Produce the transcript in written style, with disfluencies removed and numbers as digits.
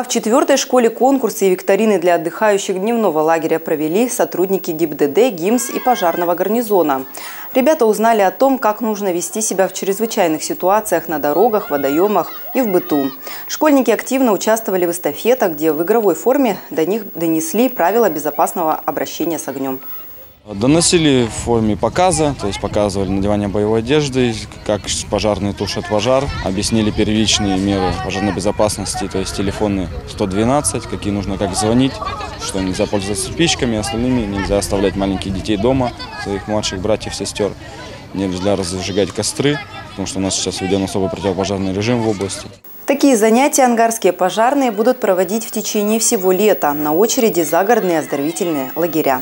А в 4-й школе конкурсы и викторины для отдыхающих дневного лагеря провели сотрудники ГИБДД, ГИМС и пожарного гарнизона. Ребята узнали о том, как нужно вести себя в чрезвычайных ситуациях на дорогах, водоемах и в быту. Школьники активно участвовали в эстафетах, где в игровой форме до них донесли правила безопасного обращения с огнем. Доносили в форме показа, то есть показывали надевание боевой одежды, как пожарные тушат пожар, объяснили первичные меры пожарной безопасности, то есть телефоны 112, какие нужно, как звонить, что нельзя пользоваться спичками, остальными нельзя оставлять маленьких детей дома, своих младших братьев, сестер, нельзя разжигать костры, потому что у нас сейчас введен особый противопожарный режим в области. Такие занятия ангарские пожарные будут проводить в течение всего лета. На очереди загородные оздоровительные лагеря.